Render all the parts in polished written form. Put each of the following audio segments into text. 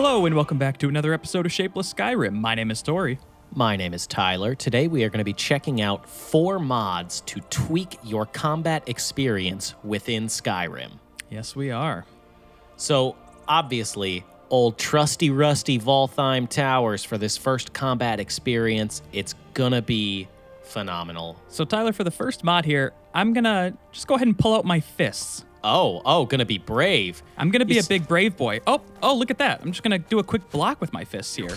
Hello and welcome back to another episode of Shapeless Skyrim. My name is Tory. My name is Tyler. Today we are going to be checking out 4 mods to tweak your combat experience within Skyrim. Yes, we are. So, obviously, old trusty rusty Valtheim Towers for this first combat experience. It's going to be phenomenal. So, Tyler, for the first mod here, I'm going to just go ahead and pull out my fists. Oh, gonna be brave. I'm gonna be a big brave boy. Oh, look at that. I'm just gonna do a quick block with my fists here.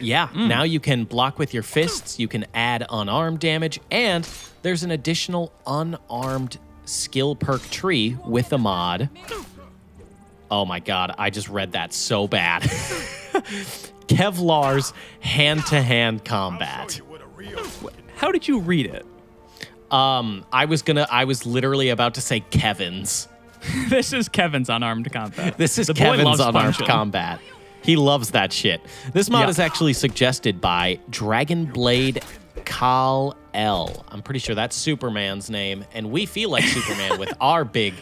Yeah, Now you can block with your fists, you can add unarmed damage, and there's an additional unarmed skill perk tree with the mod. Oh my god, I just read that so bad. Kevlar's Hand to Hand Combat. How did you read it? I was literally about to say Kevin's. This is Kevin's unarmed combat. This is Kevin's unarmed combat. He loves that shit. This mod is actually suggested by Dragonblade Kal-El. I'm pretty sure that's Superman's name, and we feel like Superman with our big...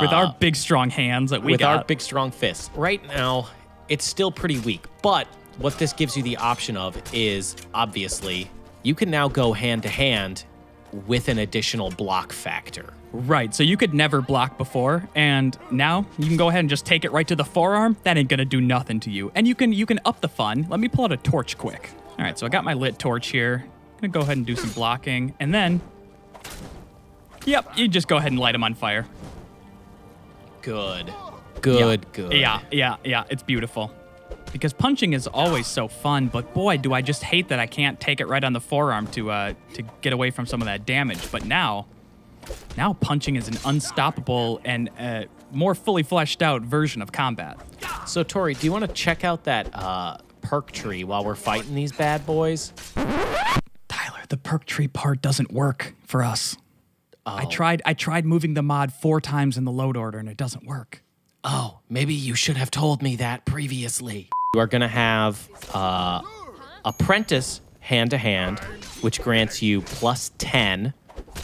with our big strong hands that we got. With our big strong fists. Right now, it's still pretty weak, but what this gives you the option of is, obviously, you can now go hand-to-hand with an additional block factor. Right, so you could never block before, and now you can go ahead and just take it right to the forearm. That ain't gonna do nothing to you. And you can up the fun. Let me pull out a torch quick. All right, so I got my lit torch here. I'm gonna go ahead and do some blocking, and then, yep, you just go ahead and light them on fire. Good. Yeah, it's beautiful. Because punching is always so fun, but boy, do I just hate that I can't take it right on the forearm to get away from some of that damage. But now punching is an unstoppable and more fully fleshed out version of combat. So, Tori, do you want to check out that perk tree while we're fighting these bad boys? Tyler, the perk tree part doesn't work for us. Oh. I tried moving the mod 4 times in the load order, and it doesn't work. Oh, maybe you should have told me that previously. You are going to have Apprentice Hand-to-Hand, which grants you plus 10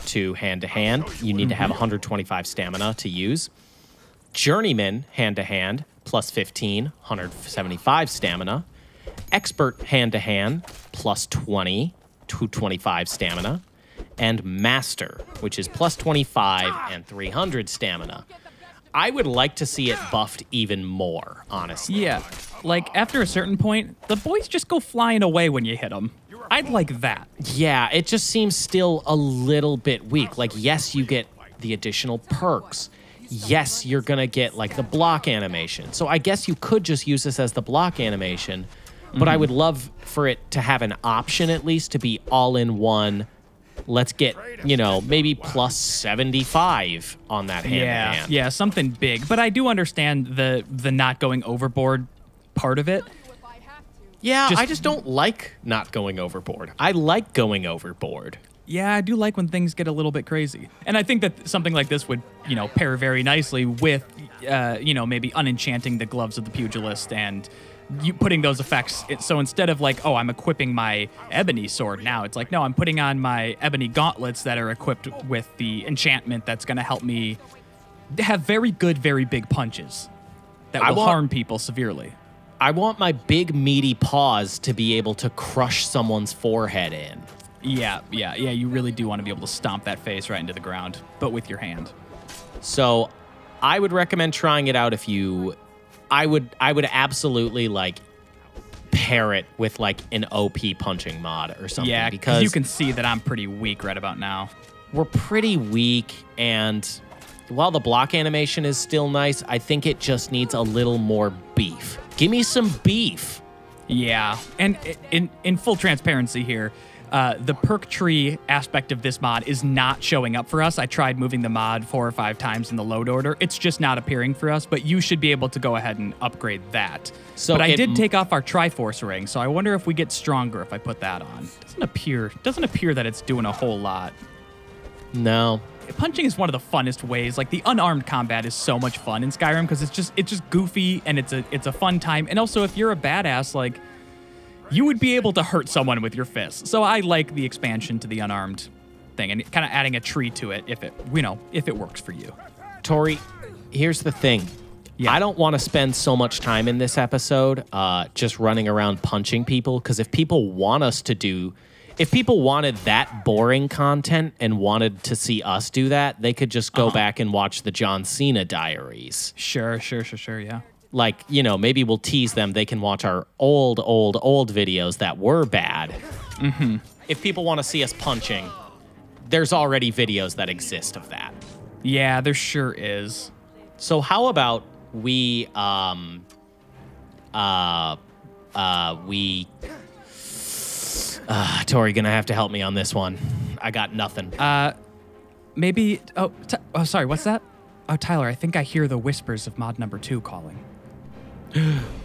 to Hand-to-Hand. You need to have 125 stamina to use. Journeyman Hand-to-Hand, plus 15, 175 stamina. Expert Hand-to-Hand, plus 20, 225 stamina. And Master, which is plus 25 and 300 stamina. I would like to see it buffed even more, honestly. Yeah, like after a certain point, the boys just go flying away when you hit them. I'd like that. Yeah, it just seems still a little bit weak. Like, yes, you get the additional perks. Yes, you're gonna get like the block animation. So I guess you could just use this as the block animation, but I would love for it to have an option at least to be all in one. Let's get, you know, maybe plus 75 on that hand. Yeah, something big. But I do understand the not going overboard part of it. Yeah, I just don't like not going overboard. I like going overboard. Yeah, I do like when things get a little bit crazy. And I think that something like this would, you know, pair very nicely with, you know, maybe unenchanting the gloves of the pugilist and... you putting those effects, so instead of like, oh, I'm equipping my ebony sword now, it's like, no, I'm putting on my ebony gauntlets that are equipped with the enchantment that's going to help me have very good, very big punches that will harm people severely. I want my big, meaty paws to be able to crush someone's forehead in. Yeah, you really do want to be able to stomp that face right into the ground, but with your hand. So I would recommend trying it out if you... I would absolutely like pair it with like an OP punching mod or something. Yeah, because you can see that I'm pretty weak right about now. We're pretty weak, and while the block animation is still nice, I think it just needs a little more beef. Give me some beef. Yeah, and in full transparency here, the perk tree aspect of this mod is not showing up for us. I tried moving the mod 4 or 5 times in the load order. It's just not appearing for us, but you should be able to go ahead and upgrade that. So but I did take off our Triforce ring, so I wonder if we get stronger if I put that on. Doesn't appear that it's doing a whole lot. No. Punching is one of the funnest ways. Like, the unarmed combat is so much fun in Skyrim because it's just goofy, and it's a fun time. And also, if you're a badass, like... you would be able to hurt someone with your fist. So I like the expansion to the unarmed thing and kind of adding a tree to it if it works for you. Tori, here's the thing. Yeah. I don't want to spend so much time in this episode just running around punching people, because if people want us to do... If people wanted that boring content and wanted to see us do that, they could just go back and watch the John Cena diaries. Sure, yeah. Like, you know, maybe we'll tease them. They can watch our old videos that were bad. Mm-hmm. If people want to see us punching, there's already videos that exist of that. Yeah, there sure is. So how about we... Tory, gonna have to help me on this one. I got nothing. Maybe... Oh, sorry, what's that? Oh, Tyler, I think I hear the whispers of mod number 2 calling.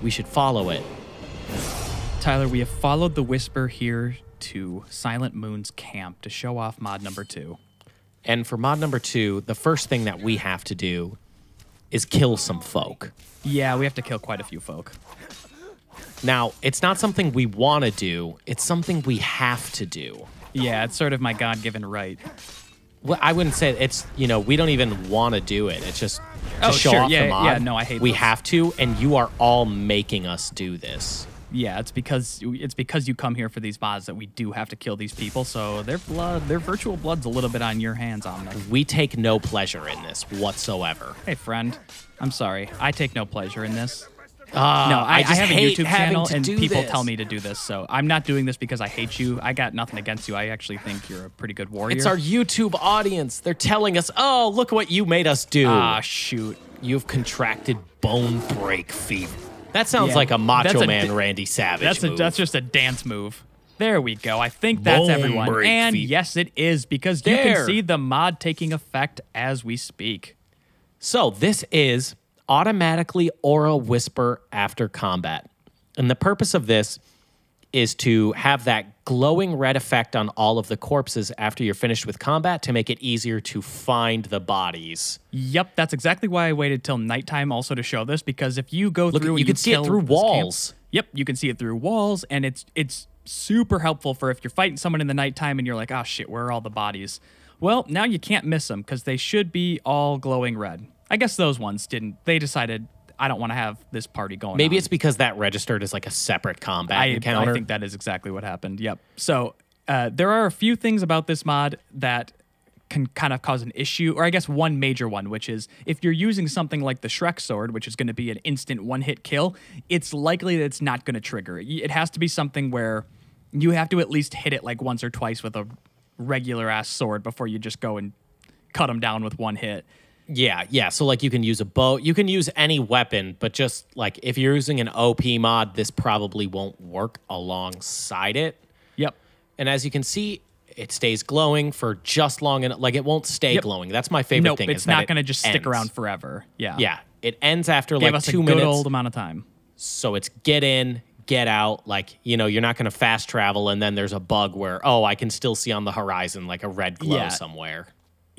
We should follow it. Tyler, we have followed the whisper here to Silent Moon's camp to show off mod number 2. And for mod number 2, the first thing that we have to do is kill some folk. Yeah, we have to kill quite a few folk. Now, it's not something we want to do. It's something we have to do. Yeah, it's sort of my God-given right. Well, I wouldn't say it's, you know, we don't even want to do it. It's just to show off the mod. Yeah, no, I hate We have to, and you are all making us do this. Yeah, it's because you come here for these mods that we do have to kill these people, so their virtual blood's a little bit on your hands, Omnic. We take no pleasure in this whatsoever. Hey, friend. I'm sorry. I take no pleasure in this. No, I have a YouTube channel and people tell me to do this, so I'm not doing this because I hate you. I got nothing against you. I actually think you're a pretty good warrior. It's our YouTube audience. They're telling us, oh, look what you made us do. Ah, shoot. You've contracted bone break fever. That sounds like a Macho Man Randy Savage move. That's just a dance move. There we go. I think that's everyone. And yes, it is, because you can see the mod taking effect as we speak. So this is... automatically aura whisper after combat. And the purpose of this is to have that glowing red effect on all of the corpses after you're finished with combat to make it easier to find the bodies. Yep, that's exactly why I waited till nighttime also to show this, because if you go through... You can see it through walls. Yep, you can see it through walls, and it's super helpful for if you're fighting someone in the nighttime and you're like, oh shit, where are all the bodies? Well, now you can't miss them, because they should be all glowing red. I guess those ones didn't. They decided, I don't want to have this party going on. Maybe it's because that registered as like a separate combat encounter. I think that is exactly what happened. Yep. So there are a few things about this mod that can kind of cause an issue, or I guess one major one, which is if you're using something like the Shrek sword, which is going to be an instant one-hit kill, it's likely that it's not going to trigger. It has to be something where you have to at least hit it like once or twice with a regular-ass sword before you just go and cut them down with one hit. Yeah. So, like, you can use a bow. You can use any weapon, but just, like, if you're using an OP mod, this probably won't work alongside it. Yep. And as you can see, it stays glowing for just long enough. Like, it won't stay glowing. That's my favorite thing. It's not going to just stick around forever. Yeah. Yeah. It ends after, like, 2 minutes. Give us a good old amount of time. So it's get in, get out. Like, you know, you're not going to fast travel, and then there's a bug where, oh, I can still see on the horizon, like, a red glow somewhere.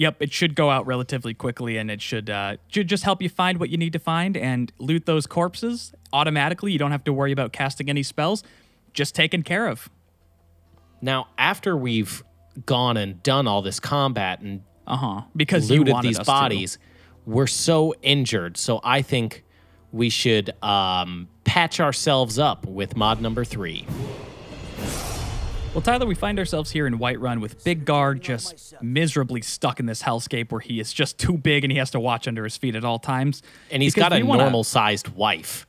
Yep, it should go out relatively quickly, and it should just help you find what you need to find and loot those corpses automatically. You don't have to worry about casting any spells, just taken care of. Now, after we've gone and done all this combat and because looted these bodies, we're so injured. So I think we should patch ourselves up with mod number 3. Well, Tyler, we find ourselves here in Whiterun with Big Guard just miserably stuck in this hellscape where he is just too big and he has to watch under his feet at all times. And he's got a normal-sized wife.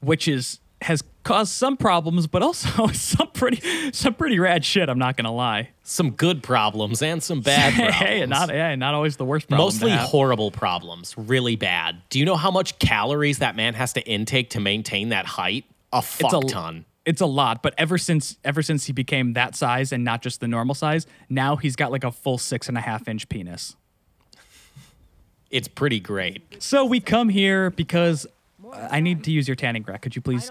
Which has caused some problems, but also some pretty rad shit, I'm not going to lie. Some good problems and some bad problems. Not always the worst problems. Mostly horrible problems, really bad. Do you know how much calories that man has to intake to maintain that height? A fuck ton. It's a lot, but ever since he became that size and not just the normal size, now he's got like a full 6.5-inch penis. It's pretty great. So we come here because I need to use your tanning rack. Could you please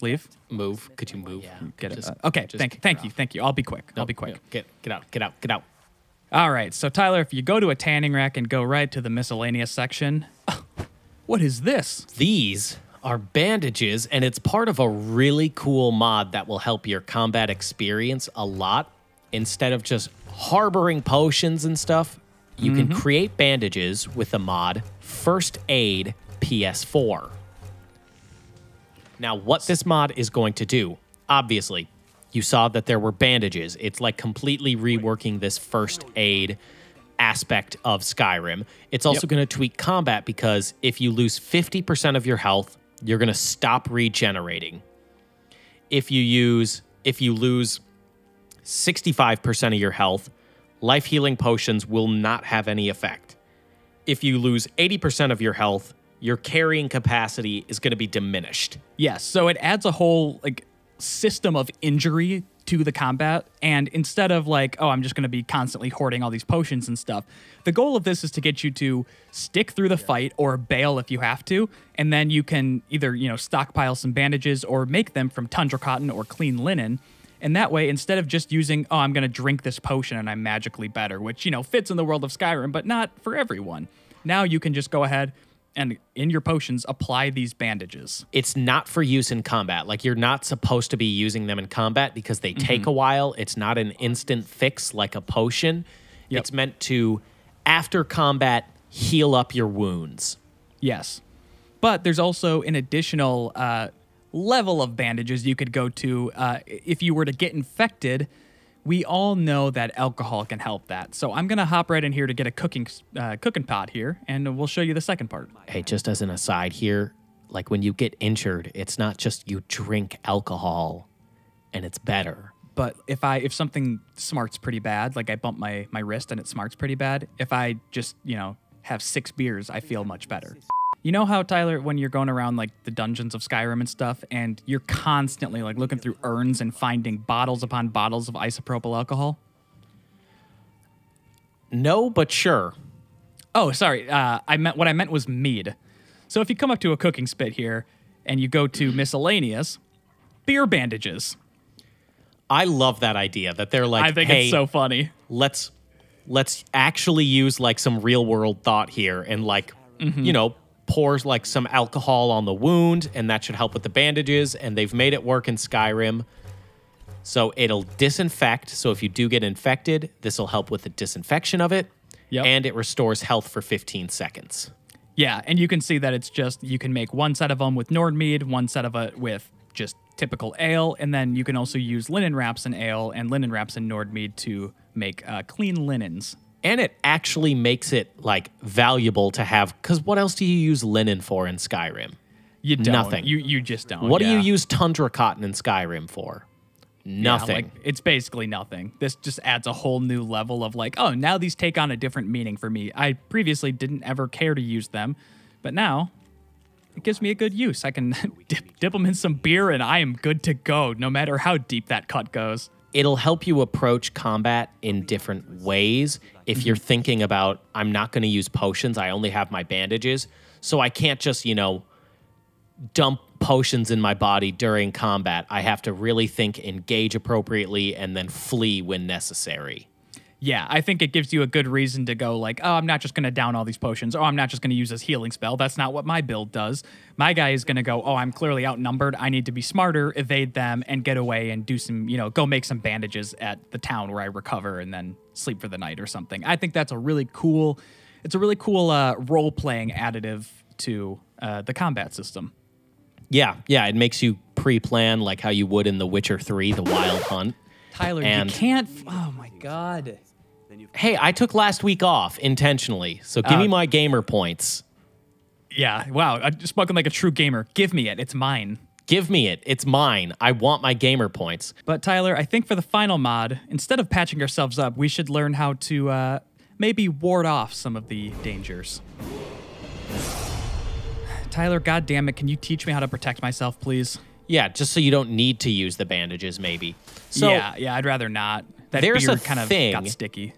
leave? Move. Could you move? Yeah. Get it. Okay. Thank you. I'll be quick. No, Get out. All right. So Tyler, if you go to a tanning rack and go right to the miscellaneous section, what is this? These are bandages, and it's part of a really cool mod that will help your combat experience a lot. Instead of just harboring potions and stuff, you can create bandages with the mod First Aid PS4. Now, what this mod is going to do, obviously, you saw that there were bandages. It's like completely reworking this first aid aspect of Skyrim. It's also going to tweak combat because if you lose 50% of your health, you're going to stop regenerating. If you lose 65% of your health, life healing potions will not have any effect. If you lose 80% of your health, your carrying capacity is going to be diminished. Yes, so it adds a whole like system of injury to the combat, and instead of like, oh, I'm just going to be constantly hoarding all these potions and stuff, the goal of this is to get you to stick through the fight or bail if you have to, and then you can either, you know, stockpile some bandages or make them from tundra cotton or clean linen. And that way, instead of just using, oh, I'm going to drink this potion and I'm magically better, which, you know, fits in the world of Skyrim, but not for everyone. Now you can just go ahead and in your potions, apply these bandages. It's not for use in combat. Like, you're not supposed to be using them in combat because they take a while. It's not an instant fix like a potion. It's meant to, after combat, heal up your wounds. Yes. But there's also an additional level of bandages you could go to if you were to get infected. We all know that alcohol can help that. So I'm going to hop right in here to get a cooking pot here, and we'll show you the second part. Hey, just as an aside here, like when you get injured, it's not just you drink alcohol and it's better. But if something smarts pretty bad, like I bump my wrist and it smarts pretty bad, if I just, you know, have 6 beers, I feel much better. You know how, Tyler, when you're going around like the dungeons of Skyrim and stuff, and you're constantly like looking through urns and finding bottles upon bottles of isopropyl alcohol? No, but sure. Oh, sorry. What I meant was mead. So if you come up to a cooking spit here and you go to miscellaneous, beer bandages. I love that idea that they're like, I think it's so funny. Let's actually use like some real world thought here and like, you know, pours like some alcohol on the wound, and that should help with the bandages, and they've made it work in Skyrim. So it'll disinfect, so if you do get infected, this will help with the disinfection of it, and it restores health for 15 seconds. Yeah, and you can see that it's just, you can make one set of them with Nordmead, one set of it with just typical ale, and then you can also use linen wraps in ale and linen wraps in Nordmead to make clean linens. And it actually makes it, like, valuable to have. Because what else do you use linen for in Skyrim? You don't. Nothing. You just don't. What do you use tundra cotton in Skyrim for? Nothing. Yeah, like, it's basically nothing. This just adds a whole new level of, like, oh, now these take on a different meaning for me. I previously didn't ever care to use them. But now, it gives me a good use. I can dip them in some beer, and I am good to go, no matter how deep that cut goes. It'll help you approach combat in different ways. If you're thinking about, I'm not going to use potions, I only have my bandages, so I can't just, you know, dump potions in my body during combat. I have to really think, engage appropriately, and then flee when necessary. Yeah, I think it gives you a good reason to go like, oh, I'm not just going to down all these potions. Oh, I'm not just going to use this healing spell. That's not what my build does. My guy is going to go, oh, I'm clearly outnumbered. I need to be smarter, evade them, and get away and do some, you know, go make some bandages at the town where I recover and then sleep for the night or something. I think that's a really cool, it's a really cool role-playing additive to the combat system. Yeah, yeah, it makes you pre-plan like how you would in The Witcher 3, The Wild Hunt. Tyler, and you can't, oh my God. Hey, I took last week off intentionally, so give me my gamer points. Yeah, wow, I'm spoken like a true gamer. Give me it, it's mine. Give me it, it's mine. I want my gamer points. But Tyler, I think for the final mod, instead of patching ourselves up, we should learn how to maybe ward off some of the dangers. Tyler, goddammit, can you teach me how to protect myself, please? Yeah, just so you don't need to use the bandages, maybe. So, yeah, I'd rather not. That beard kind of got sticky.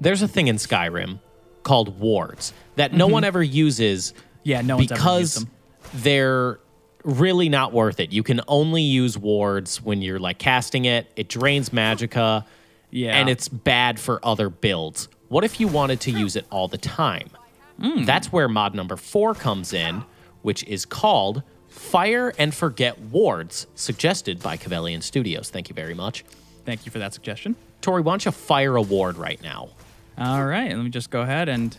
There's a thing in Skyrim called wards that no one ever uses. Yeah, no one's ever used them. Because they're really not worth it. You can only use wards when you're like casting it. It drains magicka, and it's bad for other builds. What if you wanted to use it all the time? That's where mod number 4 comes in, which is called Fire and Forget Wards, suggested by Cavalian Studios. Thank you very much. Thank you for that suggestion. Tory, why don't you fire a ward right now? All right, let me just go ahead and...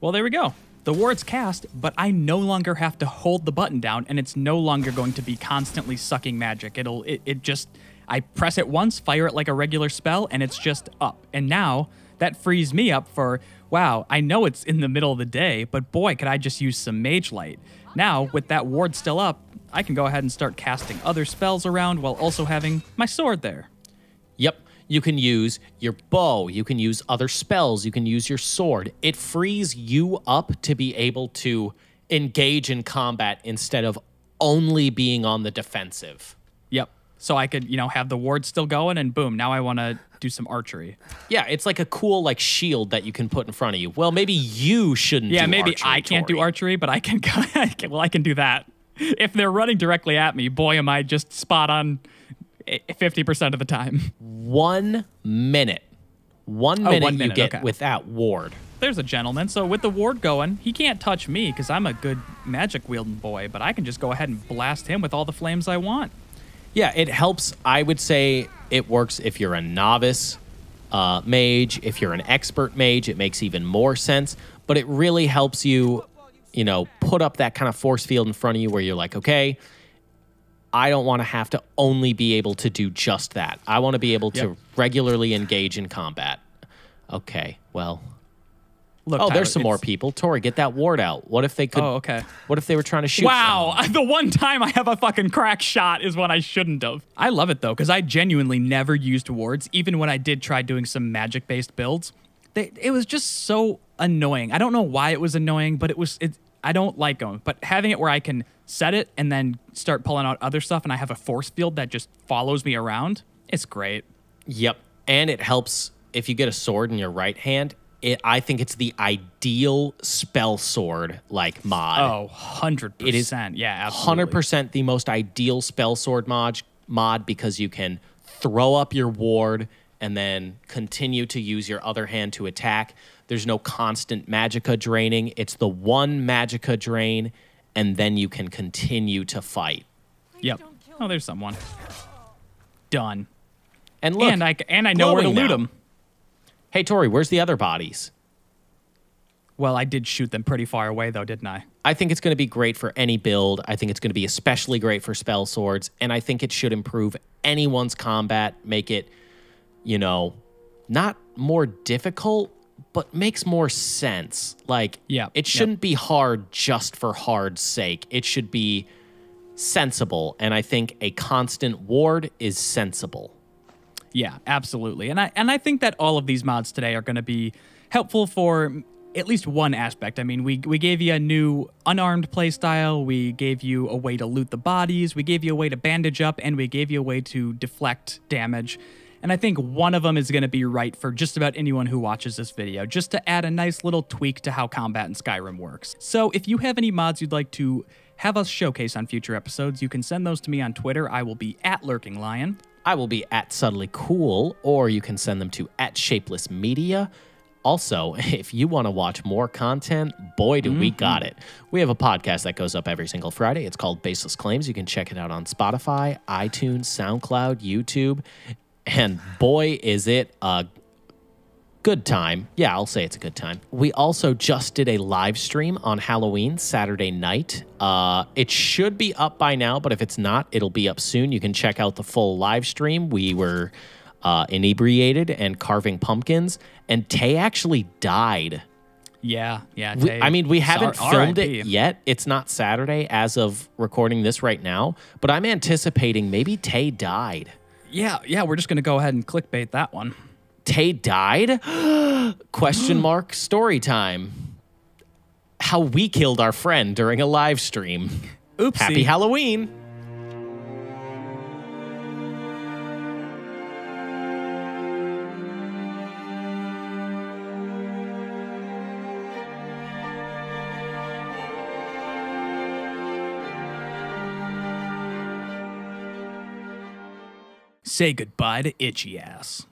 Well, there we go. The ward's cast, but I no longer have to hold the button down, and it's no longer going to be constantly sucking magic. It just, I press it once, fire it like a regular spell, and it's just up. And now that frees me up for, wow, I know it's in the middle of the day, but boy, could I just use some mage light. Now, with that ward still up, I can go ahead and start casting other spells around while also having my sword there. Yep. You can use your bow, you can use other spells, you can use your sword. It frees you up to be able to engage in combat instead of only being on the defensive. Yep. So I could, you know, have the ward still going and boom, now I want to do some archery. Yeah, it's like a cool like shield that you can put in front of you. Well, maybe you shouldn't do archery. Yeah, maybe I can't do archery, but I can, well, I can do that. If they're running directly at me, boy, am I just spot on 50% of the time. 1 minute. 1 minute, 1 minute you get with that ward. There's a gentleman. So with the ward going, he can't touch me because I'm a good magic-wielding boy, but I can just go ahead and blast him with all the flames I want. Yeah, it helps. I would say it works if you're a novice mage. If you're an expert mage, it makes even more sense. But it really helps you, you know, put up that kind of force field in front of you where you're like, okay, I don't want to have to only be able to do just that. I want to be able to regularly engage in combat. Okay, well. Look, oh, Tyler, there's some more people. Tory, get that ward out. What if they could... Oh, okay. What if they were trying to shoot someone? The one time I have a fucking crack shot is when I shouldn't have. I love it, though, because I genuinely never used wards, even when I did try doing some magic-based builds. It was just so annoying. I don't know why it was annoying, but it was... I don't like them, but having it where I can set it and then start pulling out other stuff and I have a force field that just follows me around, it's great. Yep, and it helps if you get a sword in your right hand. I think it's the ideal spell sword like mod. Oh, 100%. It is, yeah, absolutely. 100% the most ideal spell sword mod because you can throw up your ward and then continue to use your other hand to attack. There's no constant magicka draining. It's the one magicka drain, and then you can continue to fight. Yep. Oh, there's someone. Done. And look, and I know where to loot them. Hey, Tory, where's the other bodies? Well, I did shoot them pretty far away, though, didn't I? I think it's going to be great for any build. I think it's going to be especially great for spell swords, and I think it should improve anyone's combat, make it, you know, not more difficult, but makes more sense. Like, it shouldn't be hard just for hard's sake. It should be sensible, and I think a constant ward is sensible. Yeah, absolutely. And I think that all of these mods today are going to be helpful for at least one aspect. I mean, we gave you a new unarmed playstyle. We gave you a way to loot the bodies. We gave you a way to bandage up, and we gave you a way to deflect damage. And I think one of them is going to be right for just about anyone who watches this video, just to add a nice little tweak to how combat in Skyrim works. So if you have any mods you'd like to have us showcase on future episodes, you can send those to me on Twitter. I will be at LurkingLion. I will be at SubtlyCool, or you can send them to at Shapeless Media. Also, if you want to watch more content, boy, do we got it. We have a podcast that goes up every single Friday. It's called Baseless Claims. You can check it out on Spotify, iTunes, SoundCloud, YouTube. And boy, is it a good time. Yeah, I'll say it's a good time. We also just did a live stream on Halloween, Saturday night. It should be up by now, but if it's not, it'll be up soon. You can check out the full live stream. We were inebriated and carving pumpkins, and Tay actually died. Yeah, yeah. I mean, we haven't filmed it yet. It's not Saturday as of recording this right now, but I'm anticipating maybe Tay died. Yeah, yeah, we're just going to go ahead and clickbait that one. Tay died? Question mark story time. How we killed our friend during a live stream. Oopsie. Happy Halloween. Say goodbye to itchy ass.